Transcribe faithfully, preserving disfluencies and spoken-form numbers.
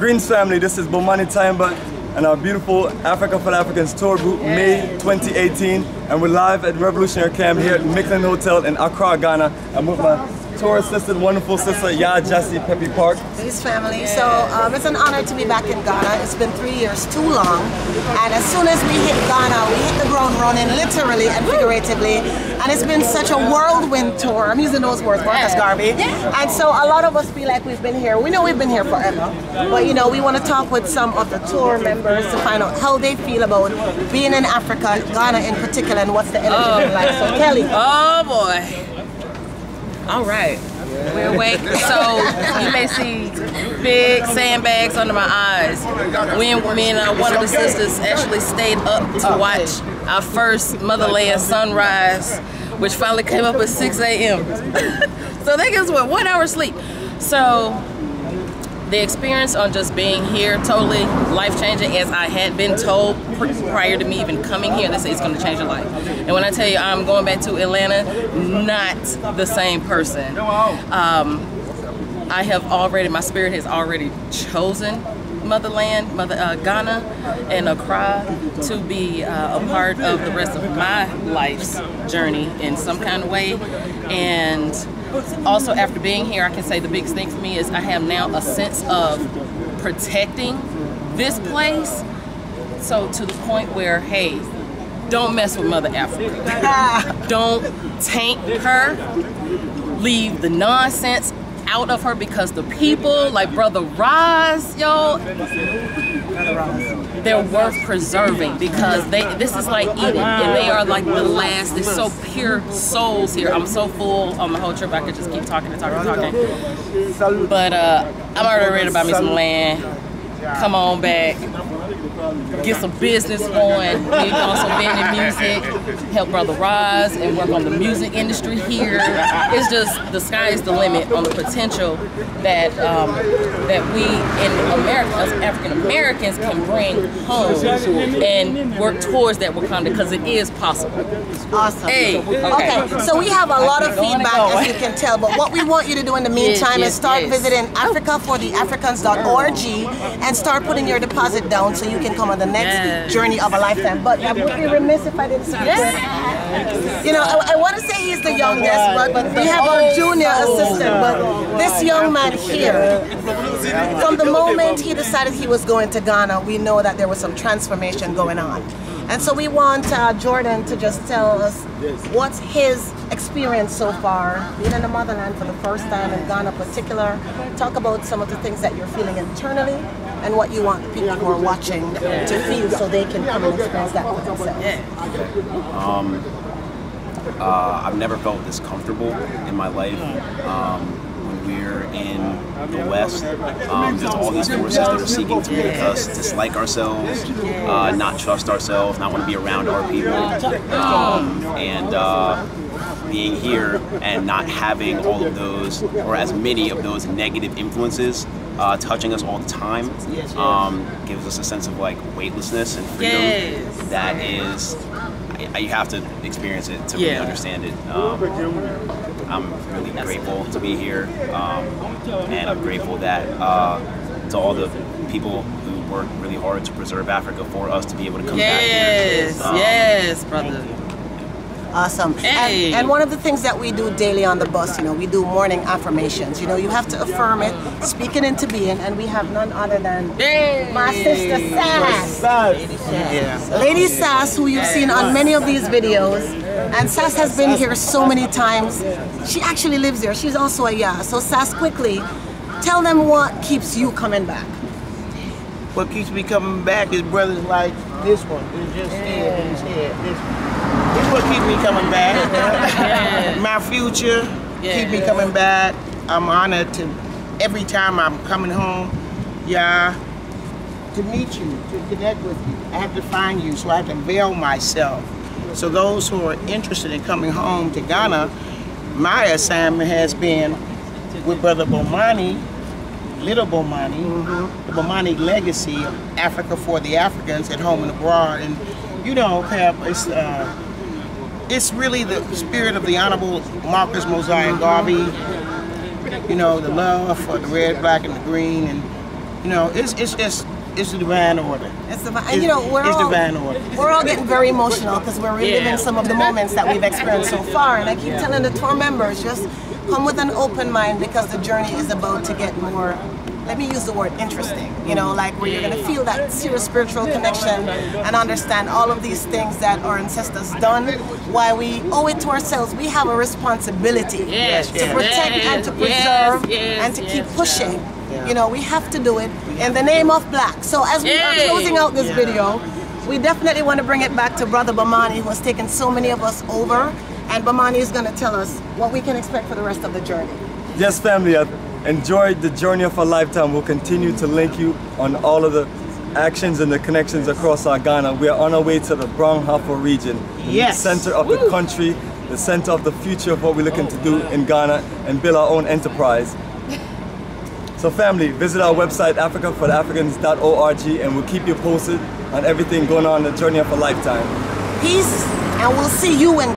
Greens family, this is Bomani Tyehimba and our beautiful Africa for Africans tour group, May twenty eighteen. And we're live at Revolutionary Camp here at Michelin Hotel in Accra, Ghana. I'm with my tour assistant, wonderful sister, Ya Jessie Peppy Park. Greens family, so um, it's an honor to be back in Ghana. It's been three years too long. And as soon as we hit Ghana, we hit the ground running, literally and figuratively. And it's been such a whirlwind tour. I'm using those words, Marcus Garvey. And so a lot of us feel like we've been here. We know we've been here forever. But you know, we want to talk with some of the tour members to find out how they feel about being in Africa, Ghana in particular, and what's the energy oh. like. So Kelly. Oh boy. All right. We're awake. So you may see big sandbags under my eyes. When me and uh, one of the sisters actually stayed up to watch our first motherland sunrise, which finally came up at six A M So that gives what, one hour sleep. So the experience on just being here, totally life-changing, as I had been told prior to me even coming here. They say it's gonna change your life. And when I tell you I'm going back to Atlanta, not the same person. Um, I have already, my spirit has already chosen motherland, mother uh, Ghana and Accra to be uh, a part of the rest of my life's journey in some kind of way. And also after being here, I can say the biggest thing for me is I have now a sense of protecting this place, so to the point where, hey, don't mess with Mother Africa. Don't taint her, leave the nonsense out of her, because the people like Brother Roz, yo, they're worth preserving, because they this is like eating, and they are like the last. They're so pure souls here. I'm so full on the whole trip, I could just keep talking and talking and talking. But uh, I'm already ready to buy me some land, come on back, get some business going, maybe on some band and music, help Brother Roz and work on the music industry here. It's just, the sky is the limit on the potential that um, that we in America, as African Americans, can bring home and work towards that Wakanda, because it is possible. Awesome. Hey, okay. okay, so we have a lot of feedback, as you can tell, but what we want you to do in the meantime yes, is start yes. visiting Africa for the Africans dot org and start putting your deposit down so you can come on the next yes. journey of a lifetime. But I would be remiss if I didn't say yes. You know, I, I want to say he's the youngest, but we have our junior assistant. But this young man here, from the moment he decided he was going to Ghana, we know that there was some transformation going on. And so we want uh, Jordan to just tell us what's his experience so far, being in the motherland for the first time, in Ghana in particular. Talk about some of the things that you're feeling internally and what you want the people who are watching to feel so they can come and experience that for themselves. Um, uh, I've never felt this comfortable in my life. Um, We're in the West. Um, there's all these forces that are seeking to make us dislike ourselves, uh, not trust ourselves, not want to be around our people. Um, and uh, being here and not having all of those, or as many of those negative influences uh, touching us all the time, um, gives us a sense of like weightlessness and freedom. Yes. That is, I, you have to experience it to yeah. really understand it. Um, I'm really grateful to be here, um, and I'm grateful that uh, to all the people who work really hard to preserve Africa for us to be able to come yes, back here. Yes, yes, brother. Awesome. Hey. And, and one of the things that we do daily on the bus, you know, we do morning affirmations. You know, you have to affirm it, speak it into being, and we have none other than hey. my sister Sass. Yes. Lady Sass, who you've seen on many of these videos. And Sass has been here so many times. She actually lives there. She's also a Ya. So Sass, quickly, tell them what keeps you coming back. What keeps me coming back is brothers like this one. It's just here, it's here, this one. It's what keeps me coming back. yeah. My future yeah. keeps me coming back. I'm honored to every time I'm coming home, yeah, to meet you, to connect with you. I have to find you so I can veil myself. So those who are interested in coming home to Ghana, my assignment has been with Brother Bomani, Little Bomani, mm-hmm. the Bomani legacy of Africa for the Africans at home and abroad. And you know, have it's. Uh, It's really the spirit of the Honorable Marcus Mosiah Garvey, you know, the love for the red, black, and the green, and You know, it's it's it's it's the divine order. It's divine. And you know, we're it's all divine order. We're all getting very emotional because we're reliving yeah. some of the moments that we've experienced so far. And I keep yeah. telling the tour members, just come with an open mind because the journey is about to get more. Let me use the word interesting, you know, like where you're going to feel that serious spiritual connection and understand all of these things that our ancestors done, why we owe it to ourselves. We have a responsibility yes, to yes, protect yes, and to preserve yes, and to yes, keep pushing. Yeah. You know, we have to do it in the name of black. So as we are closing out this yeah. video, we definitely want to bring it back to Brother Bomani, who has taken so many of us over. And Bomani is going to tell us what we can expect for the rest of the journey. Yes, family. Enjoy the journey of a lifetime. We'll continue to link you on all of the actions and the connections across our Ghana. We are on our way to the Bron-Hapo region, yes. the center of Woo. the country, the center of the future of what we're looking oh, to do wow. in Ghana and build our own enterprise. So family, visit our website, Africa for the Africans dot org, and we'll keep you posted on everything going on in the journey of a lifetime. Peace, and we'll see you in